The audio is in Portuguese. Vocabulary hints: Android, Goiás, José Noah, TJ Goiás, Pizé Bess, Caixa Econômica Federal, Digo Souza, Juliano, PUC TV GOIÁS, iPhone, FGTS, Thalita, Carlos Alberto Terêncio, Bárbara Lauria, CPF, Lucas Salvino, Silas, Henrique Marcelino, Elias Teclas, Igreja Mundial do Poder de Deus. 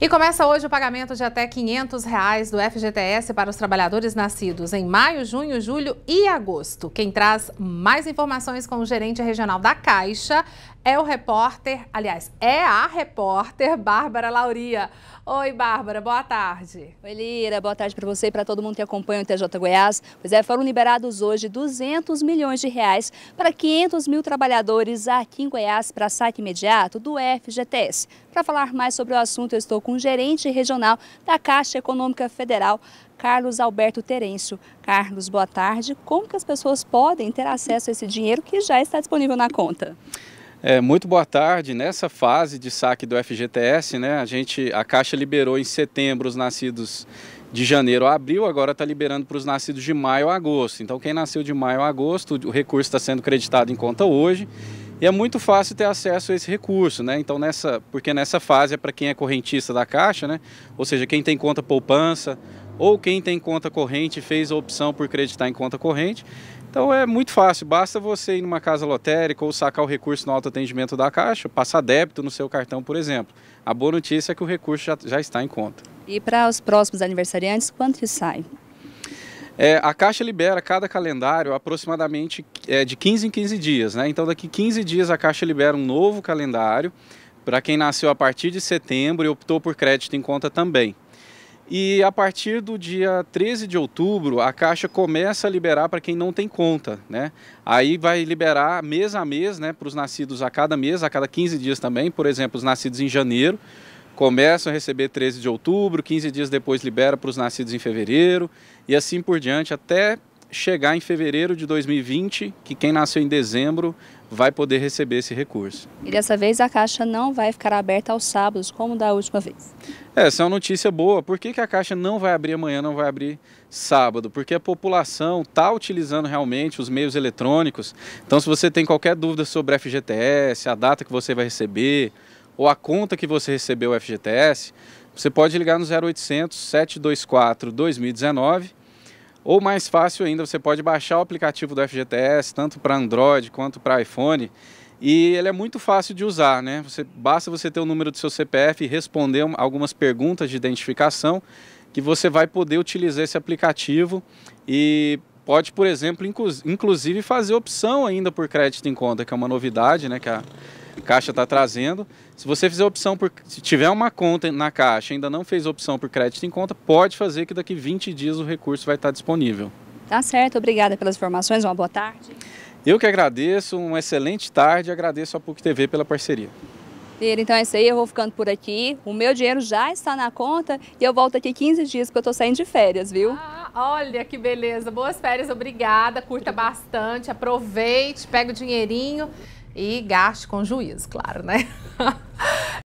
E começa hoje o pagamento de até R$ 500 do FGTS para os trabalhadores nascidos em maio, junho, julho e agosto. Quem traz mais informações com o gerente regional da Caixa é a repórter Bárbara Lauria. Oi, Bárbara, boa tarde. Oi, Lira, boa tarde para você e para todo mundo que acompanha o TJ Goiás. Pois é, foram liberados hoje 200 milhões de reais para 500 mil trabalhadores aqui em Goiás para saque imediato do FGTS. Para falar mais sobre o assunto, eu estou com o gerente regional da Caixa Econômica Federal, Carlos Alberto Terêncio. Carlos, boa tarde. Como que as pessoas podem ter acesso a esse dinheiro que já está disponível na conta? Muito boa tarde. Nessa fase de saque do FGTS, né, a Caixa liberou em setembro os nascidos de janeiro a abril, agora está liberando para os nascidos de maio a agosto. Então, quem nasceu de maio a agosto, o recurso está sendo creditado em conta hoje. E é muito fácil ter acesso a esse recurso, né? Então, porque nessa fase é para quem é correntista da Caixa, né? Ou seja, quem tem conta poupança ou quem tem conta corrente fez a opção por creditar em conta corrente. Então é muito fácil, basta você ir numa casa lotérica ou sacar o recurso no autoatendimento da Caixa, passar débito no seu cartão, por exemplo. A boa notícia é que o recurso já está em conta. E para os próximos aniversariantes, quanto que sai? A Caixa libera cada calendário aproximadamente de 15 em 15 dias, né? Então daqui 15 dias a Caixa libera um novo calendário para quem nasceu a partir de setembro e optou por crédito em conta também. E a partir do dia 13 de outubro, a Caixa começa a liberar para quem não tem conta, né? Aí vai liberar mês a mês, né, para os nascidos a cada mês, a cada 15 dias também. Por exemplo, os nascidos em janeiro começam a receber 13 de outubro, 15 dias depois libera para os nascidos em fevereiro e assim por diante, até chegar em fevereiro de 2020, que quem nasceu em dezembro vai poder receber esse recurso. E dessa vez a Caixa não vai ficar aberta aos sábados, como da última vez. Essa é uma notícia boa. Por que a Caixa não vai abrir amanhã, não vai abrir sábado? Porque a população está utilizando realmente os meios eletrônicos. Então, se você tem qualquer dúvida sobre FGTS, a data que você vai receber ou a conta que você recebeu o FGTS, você pode ligar no 0800 724 2019. Ou mais fácil ainda, você pode baixar o aplicativo do FGTS, tanto para Android quanto para iPhone, e ele é muito fácil de usar, né? Basta você ter o número do seu CPF e responder algumas perguntas de identificação, que você vai poder utilizar esse aplicativo e pode, por exemplo, inclusive fazer opção ainda por crédito em conta, que é uma novidade, né, que a Caixa está trazendo. Se você fizer opção por, se tiver uma conta na Caixa e ainda não fez opção por crédito em conta, pode fazer que daqui 20 dias o recurso vai estar disponível. Tá certo, obrigada pelas informações, uma boa tarde. Eu que agradeço, uma excelente tarde, agradeço a PUC TV pela parceria. Então é isso aí, eu vou ficando por aqui, o meu dinheiro já está na conta e eu volto aqui 15 dias porque eu estou saindo de férias, viu? Olha que beleza, boas férias, obrigada, curta bastante, aproveite, pega o dinheirinho. E gaste com juízo, claro, né?